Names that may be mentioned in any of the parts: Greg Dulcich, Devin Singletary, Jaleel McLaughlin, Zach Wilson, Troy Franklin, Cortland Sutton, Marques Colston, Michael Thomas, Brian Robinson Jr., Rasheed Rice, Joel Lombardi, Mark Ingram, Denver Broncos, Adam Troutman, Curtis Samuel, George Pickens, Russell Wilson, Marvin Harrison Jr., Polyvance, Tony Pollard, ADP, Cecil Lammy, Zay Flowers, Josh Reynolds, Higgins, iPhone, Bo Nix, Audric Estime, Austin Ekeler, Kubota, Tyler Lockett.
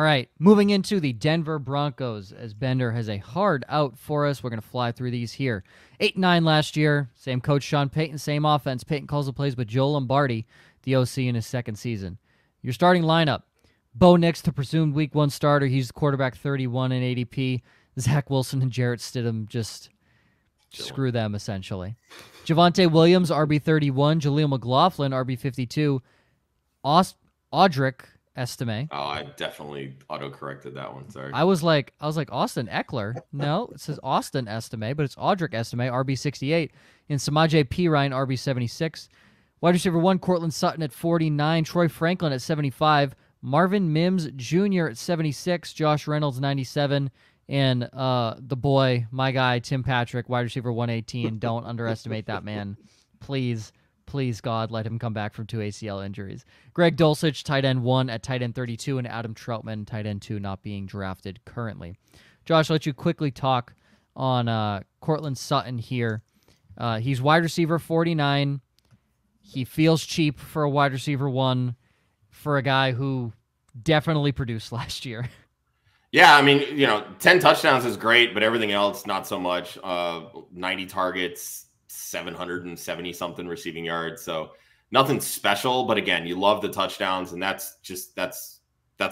All right, moving into the Denver Broncos, as Bender has a hard out for us. We're going to fly through these here. 8-9 last year, same coach Sean Payton, same offense. Payton calls the plays with Joel Lombardi, the OC in his second season. Your starting lineup, Bo Nix, the presumed Week 1 starter. He's the quarterback 31 in ADP. Zach Wilson and Jarrett Stidham, just screw them, essentially. Javonte Williams, RB 31. Jaleel McLaughlin, RB 52. Audric Estime. Oh, I definitely auto-corrected that one. Sorry. I was like Austin Ekeler. No, it says Austin Estime, but it's Audric Estime, RB 68, and Samajay P. Ryan, RB 76. Wide receiver 1, Cortland Sutton at 49, Troy Franklin at 75, Marvin Mims Jr. at 76, Josh Reynolds 97, and the boy, my guy, Tim Patrick, wide receiver 118. Don't underestimate that man, please. Please, God, let him come back from 2 ACL injuries. Greg Dulcich, tight end 1 at tight end 32, and Adam Troutman, tight end 2, not being drafted currently. Josh, I'll let you quickly talk on Cortland Sutton here. He's wide receiver 49. He feels cheap for a wide receiver 1 for a guy who definitely produced last year. Yeah, I mean, 10 touchdowns is great, but everything else, not so much. 90 targets. 770 something receiving yards, so nothing special, but again, you love the touchdowns, and that's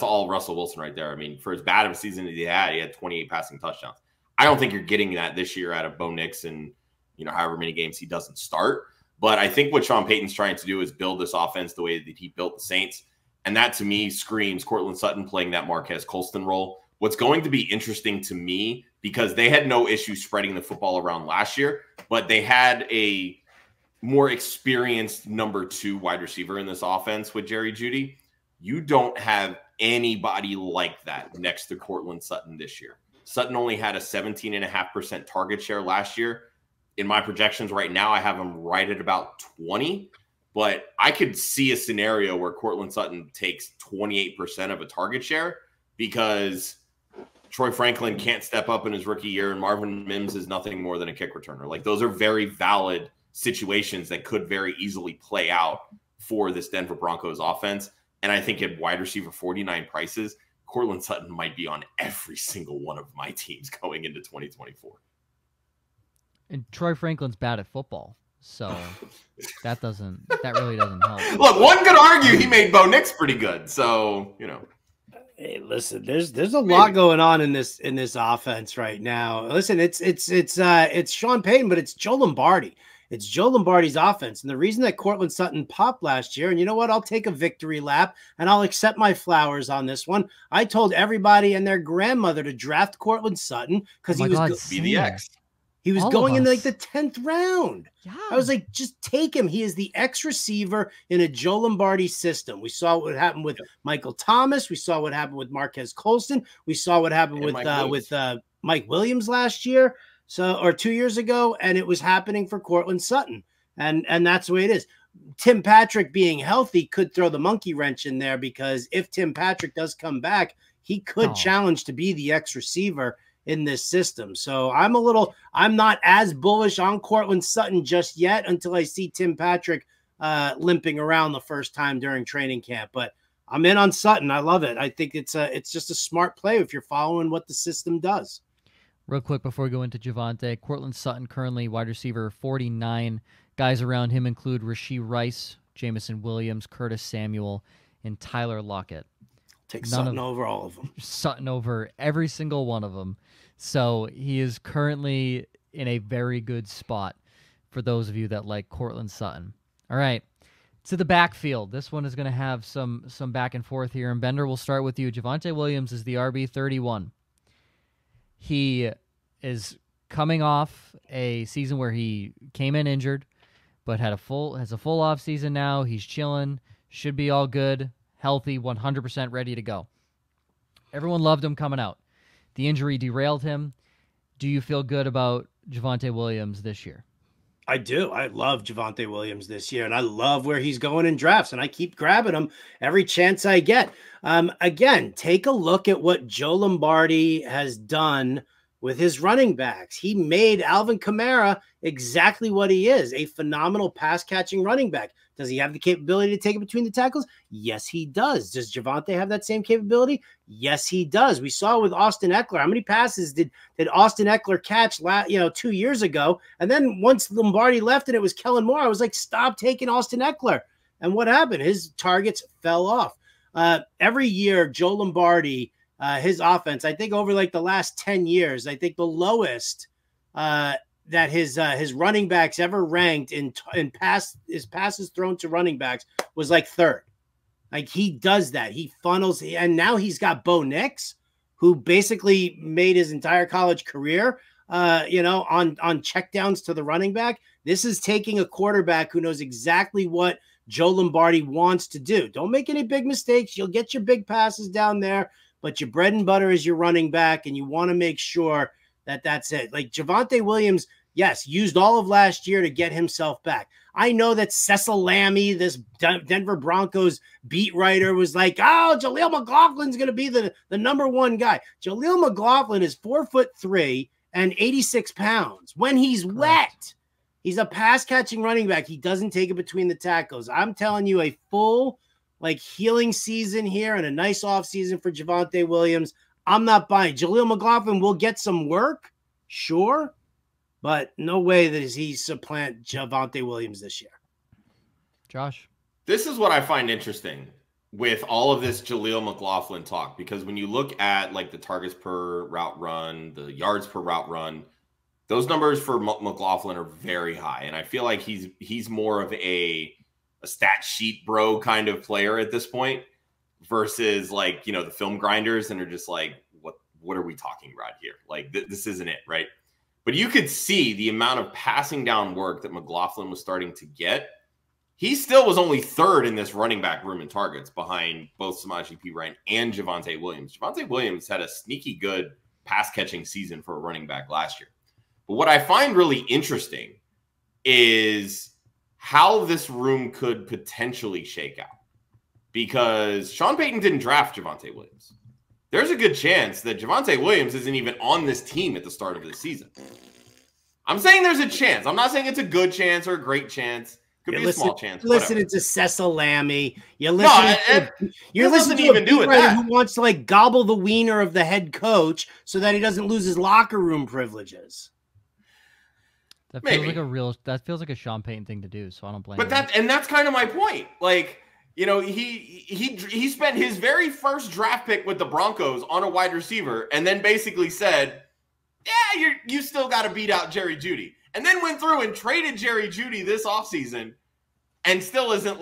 all Russell Wilson right there. I mean, for as bad of a season as he had 28 passing touchdowns. I don't think you're getting that this year out of Bo Nix, and however many games he doesn't start. But I think what Sean Payton's trying to do is build this offense the way that he built the Saints, and that to me screams Cortland Sutton playing that Marques Colston role. What's going to be interesting to me, because they had no issue spreading the football around last year, but they had a more experienced number 2 wide receiver in this offense with Jerry Jeudy. You don't have anybody like that next to Cortland Sutton this year. Sutton only had a 17.5% target share last year. In my projections right now, I have him right at about 20, but I could see a scenario where Cortland Sutton takes 28% of a target share because Troy Franklin can't step up in his rookie year, and Marvin Mims is nothing more than a kick returner. Like, those are very valid situations that could very easily play out for this Denver Broncos offense. And I think at wide receiver 49 prices, Cortland Sutton might be on every single one of my teams going into 2024. And Troy Franklin's bad at football, so that really doesn't help. Look, one could argue he made Bo Nix pretty good, so Hey, listen, there's a lot going on in this offense right now. Listen, it's Sean Payton, but it's Joe Lombardi. It's Joe Lombardi's offense. And the reason that Cortland Sutton popped last year, and you know what? I'll take a victory lap and I'll accept my flowers on this one. I told everybody and their grandmother to draft Cortland Sutton because he was going in like the 10th round. Yeah. I was like, just take him. He is the X receiver in a Joe Lombardi system. We saw what happened with Michael Thomas. We saw what happened with Marques Colston. We saw what happened with Mike Williams last year, or 2 years ago, and it was happening for Cortland Sutton. And that's the way it is. Tim Patrick being healthy could throw the monkey wrench in there, because if Tim Patrick does come back, he could challenge to be the X receiver in this system. So I'm not as bullish on Cortland Sutton just yet until I see Tim Patrick limping around the first time during training camp, but I'm in on Sutton. I love it. I think it's just a smart play if you're following what the system does. Real quick before we go into Javonte, Cortland Sutton currently wide receiver 49. Guys around him include Rasheed Rice, Jameson Williams, Curtis Samuel, and Tyler Lockett. Take Sutton over all of them. Sutton over every single one of them. So he is currently in a very good spot for those of you that like Cortland Sutton. All right, to the backfield. This one is going to have some back and forth here. And Bender, we'll start with you. Javonte Williams is the RB 31. He is coming off a season where he came in injured, but has a full off season now. He's chilling. Should be all good. Healthy, 100% ready to go. Everyone loved him coming out. The injury derailed him. Do you feel good about Javonte Williams this year? I do. I love Javonte Williams this year, and I love where he's going in drafts, and I keep grabbing him every chance I get. Again, take a look at what Joe Lombardi has done with his running backs. He made Alvin Kamara exactly what he is, a phenomenal pass-catching running back. Does he have the capability to take it between the tackles? Yes, he does. Does Javonte have that same capability? Yes, he does. We saw with Austin Ekeler. How many passes did Austin Ekeler catch, 2 years ago? And then once Lombardi left and it was Kellen Moore, I was like, stop taking Austin Ekeler. And what happened? His targets fell off. Every year, Joel Lombardi, his offense, I think over like the last 10 years, I think the lowest that his running backs ever ranked in passes thrown to running backs was like third. Like, he does that. He funnels. And now he's got Bo Nix, who basically made his entire college career, on checkdowns to the running back. This is taking a quarterback who knows exactly what Joe Lombardi wants to do. Don't make any big mistakes. You'll get your big passes down there, but your bread and butter is your running back, and you want to make sure that that's it. Like, Javonte Williams, yes, used all of last year to get himself back. I know that Cecil Lammy, this Denver Broncos beat writer, was like, oh, Jaleel McLaughlin's going to be the #1 guy. Jaleel McLaughlin is 4'3" and 86 pounds. When he's correct, wet, he's a pass-catching running back. He doesn't take it between the tackles. I'm telling you, a full healing season here and a nice off season for Javonte Williams. I'm not buying. Jaleel McLaughlin will get some work, sure, but no way that he supplant Javonte Williams this year. Josh? This is what I find interesting with all of this Jaleel McLaughlin talk, because when you look at the targets per route run, the yards per route run, those numbers for McLaughlin are very high. And I feel like he's more of a stat sheet bro kind of player at this point versus the film grinders and are just like, what are we talking about here? Like, this isn't it, right? But you could see the amount of passing down work that McLaughlin was starting to get. He still was only third in this running back room in targets behind both Samajay P. Ryan and Javonte Williams. Javonte Williams had a sneaky good pass catching season for a running back last year. But what I find really interesting is how this room could potentially shake out, because Sean Payton didn't draft Javonte Williams. There's a good chance that Javonte Williams isn't even on this team at the start of the season. I'm saying there's a chance. I'm not saying it's a good chance or a great chance. Could be a small chance. Listening to Cecil Lammy. You're listening to a beat writer who wants to gobble the wiener of the head coach so that he doesn't lose his locker room privileges. That feels like a Sean Payton thing to do, so I don't blame him. That's kind of my point. He spent his very first draft pick with the Broncos on a wide receiver and then basically said, yeah, you still got to beat out Jerry Jeudy. And then went through and traded Jerry Jeudy this offseason and still isn't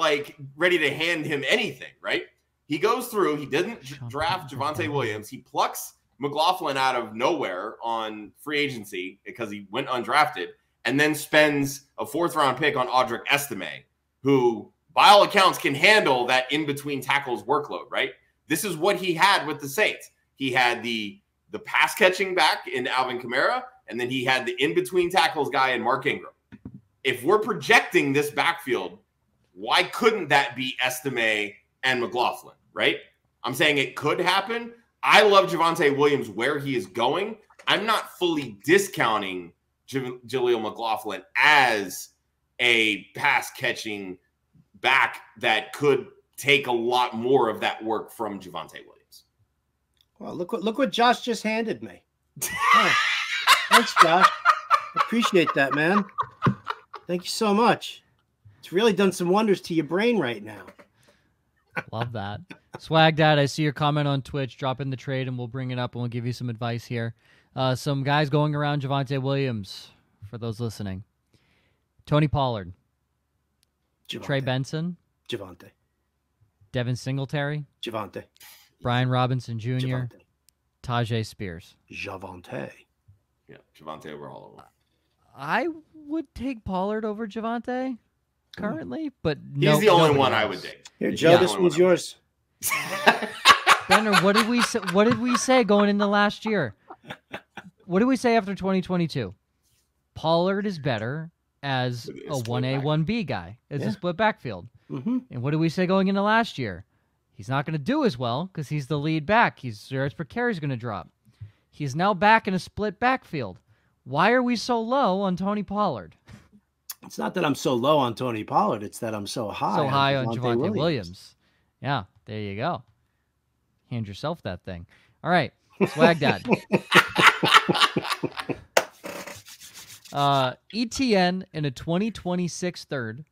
ready to hand him anything, right? He goes through, he doesn't draft Javonte Williams. He plucks McLaughlin out of nowhere on free agency because he went undrafted. And then spends a 4th-round pick on Audric Estime, who, by all accounts, can handle that in-between tackles workload, right? This is what he had with the Saints. He had the pass-catching back in Alvin Kamara, and then he had the in-between tackles guy in Mark Ingram. If we're projecting this backfield, why couldn't that be Estime and McLaughlin, right? I'm saying it could happen. I love Javonte Williams where he is going. I'm not fully discounting Jaleel McLaughlin as a pass-catching back that could take a lot more of that work from Javonte Williams. Well, look what Josh just handed me. Oh, thanks, Josh. Appreciate that, man. Thank you so much. It's really done some wonders to your brain right now. Love that. Swag Dad, I see your comment on Twitch. Drop in the trade, and we'll bring it up, and we'll give you some advice here. Some guys going around Javonte Williams, for those listening. Tony Pollard. Javonte. Trey Benson. Javonte. Devin Singletary. Javonte. Brian Robinson Jr. Javonte. Tajay Spears. Javonte. Yeah, Javonte over all of them. I would take Pollard over Javonte currently, but no. He's the only one else I would take. Here, Joe, yeah, this one's yours. Benner, what did we say going into last year? What do we say after 2022? Pollard is better as a 1A, 1B guy. It's a split backfield. Mm-hmm. And what do we say going into last year? He's not going to do as well because he's the lead back. His yards per carry is going to drop. He's now back in a split backfield. Why are we so low on Tony Pollard? It's not that I'm so low on Tony Pollard. It's that I'm so high on Javonte Williams. Yeah, there you go. Hand yourself that thing. All right, Swag Dad. ETN in a 2026 third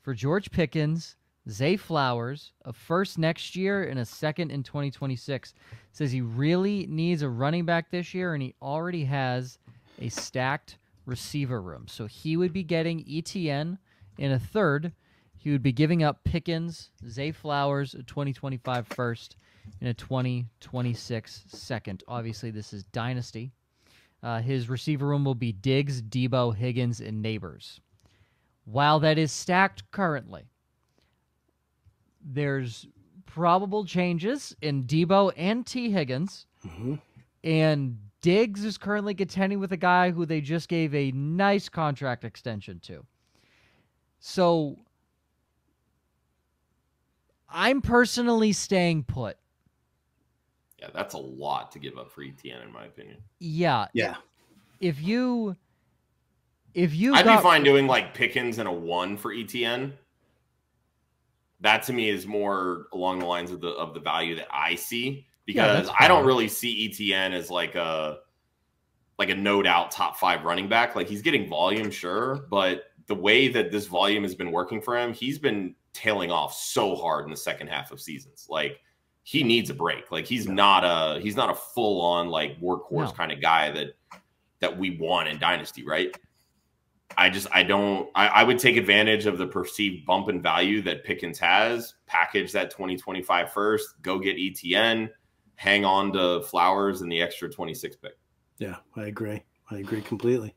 for George Pickens, Zay Flowers, a first next year and a second in 2026. Says he really needs a running back this year, and he already has a stacked receiver room. So he would be getting ETN in a third. He would be giving up Pickens, Zay Flowers, a 2025 first, and a 2026 second. Obviously, this is Dynasty. His receiver room will be Diggs, Debo, Higgins, and Neighbors. While that is stacked currently, there's probable changes in Debo and T. Higgins. Mm-hmm. And Diggs is currently contending with a guy who they just gave a nice contract extension to. So I'm personally staying put. Yeah, that's a lot to give up for ETN, in my opinion. Yeah. Yeah. If you I'd be fine doing like Pickens and a 1 for ETN. That to me is more along the lines of the value that I see, because I don't really see ETN as like a no doubt top 5 running back. Like, he's getting volume, sure, but the way that this volume has been working for him, he's been tailing off so hard in the second half of seasons. Like, he needs a break. Like, he's not a full on like workhorse kind of guy that we want in Dynasty, right? I would take advantage of the perceived bump in value that Pickens has, package that 2025 first, go get ETN, hang on to Flowers and the extra 26 pick. Yeah, I agree completely.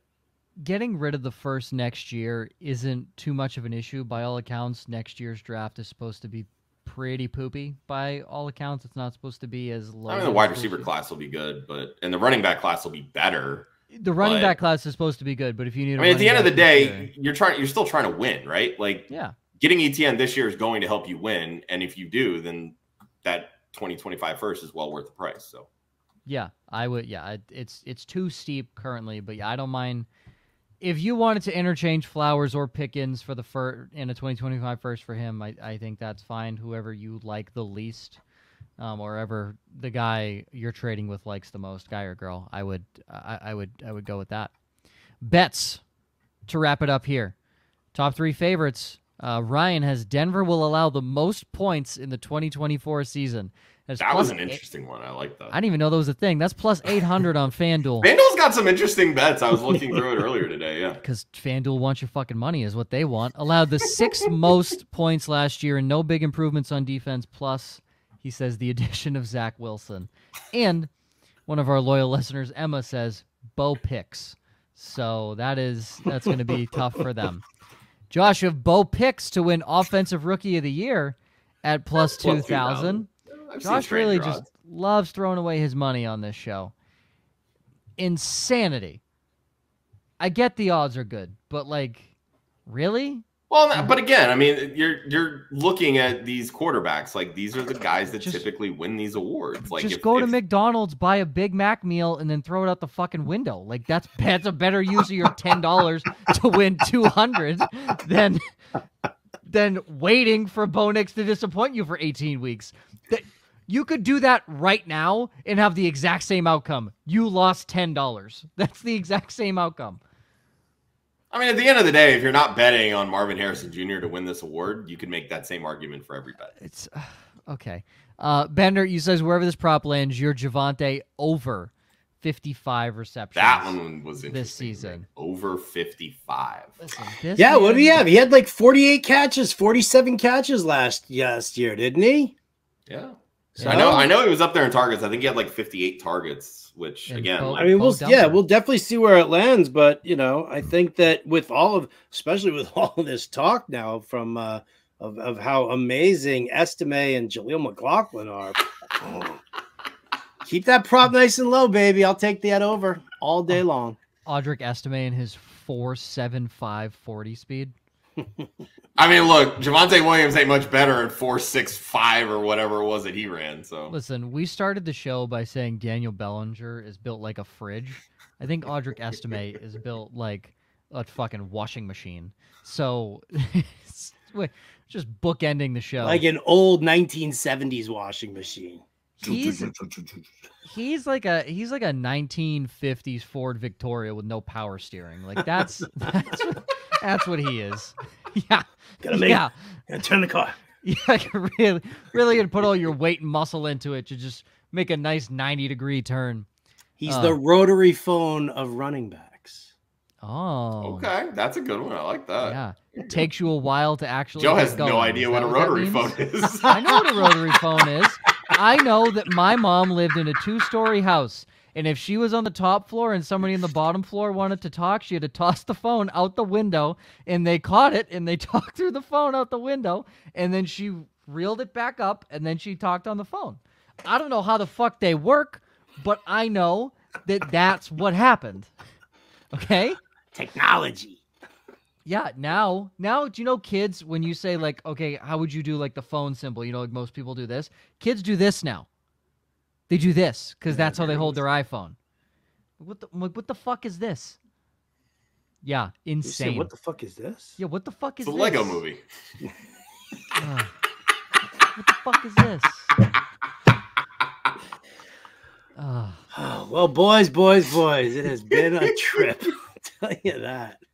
Getting rid of the first next year isn't too much of an issue. By all accounts, next year's draft is supposed to be pretty poopy. By all accounts, it's not supposed to be as low. I mean, the wide receiver class will be good, and the running back class will be better. The running back class is supposed to be good, but if you need, at the end of the day, you're still trying to win, right? Like, yeah, getting ETN this year is going to help you win, and if you do, then that 2025 first is well worth the price. So, yeah, I would. Yeah, it's too steep currently, but yeah, I don't mind. If you wanted to interchange Flowers or Pickens for the first and a 2025 first for him, I think that's fine. Whoever you like the least, or ever the guy you're trading with likes the most, guy or girl, I would go with that. Bets to wrap it up here. Top 3 favorites. Ryan has Denver will allow the most points in the 2024 season. That was an interesting one. I like that. I didn't even know that was a thing. That's plus 800 on FanDuel. FanDuel's got some interesting bets. I was looking through it earlier today, yeah. Because FanDuel wants your fucking money is what they want. Allowed the 6th most points last year and no big improvements on defense. Plus, he says, the addition of Zach Wilson. And one of our loyal listeners, Emma, says, Bo picks. So that's going to be tough for them. Josh, you have Bo picks to win Offensive Rookie of the Year at plus 2,000. Josh really just loves throwing away his money on this show. Insanity. I get the odds are good, but like, really? Well, but again, I mean, you're looking at these quarterbacks. Like, these are the guys that typically win these awards. Like, just go to McDonald's, buy a Big Mac meal, and then throw it out the fucking window. Like, that's a better use of your $10 to win 200 than waiting for Bo Nix to disappoint you for 18 weeks. That you could do that right now and have the exact same outcome. You lost $10. That's the exact same outcome. I mean, at the end of the day, if you're not betting on Marvin Harrison Jr. to win this award, you can make that same argument for every bet. It's okay. Bender, you says wherever this prop lands, you're Javonte over 55 receptions. That one was interesting. This season. Over 55. Listen, yeah, what do you have? He had like 48 catches, 47 catches last year, didn't he? Yeah. So I know he was up there in targets. I think he had like 58 targets, which again, we'll definitely see where it lands. But you know, I think that especially with all of this talk now from of how amazing Estime and Jaleel McLaughlin are, keep that prop nice and low, baby. I'll take that over all day long. Audric Estime and his 4.75 40 speed. I mean, look, Javonte Williams ain't much better at 4.65 or whatever it was that he ran. So listen, we started the show by saying Daniel Bellinger is built like a fridge. I think Audric Estime is built like a fucking washing machine. So just bookending the show like an old 1970s washing machine. He's like a 1950s Ford Victoria with no power steering. Like that's what he is. Yeah. Gotta turn the car. Yeah, really and put all your weight and muscle into it to just make a nice 90-degree turn. He's the rotary phone of running backs. Oh. Okay, that's a good one. I like that. Yeah. It takes you a while to actually Joe has no idea what a rotary phone is. I know what a rotary phone is. I know that my mom lived in a two-story house, and if she was on the top floor and somebody in the bottom floor wanted to talk, she had to toss the phone out the window, and they caught it, and they talked through the phone out the window, and then she reeled it back up, and then she talked on the phone. I don't know how the fuck they work, but I know that that's what happened. Okay? Technology. Yeah, now, do you know kids, when you say like, okay, how would you do like the phone symbol? You know, like most people do this. Kids do this now. They do this because that's how they hold their iPhone. What the fuck is this? Yeah, insane. You say, what the fuck is this? Yeah, what the fuck is this? It's a Lego movie. What the fuck is this? Well, boys, it has been a trip. I'll tell you that.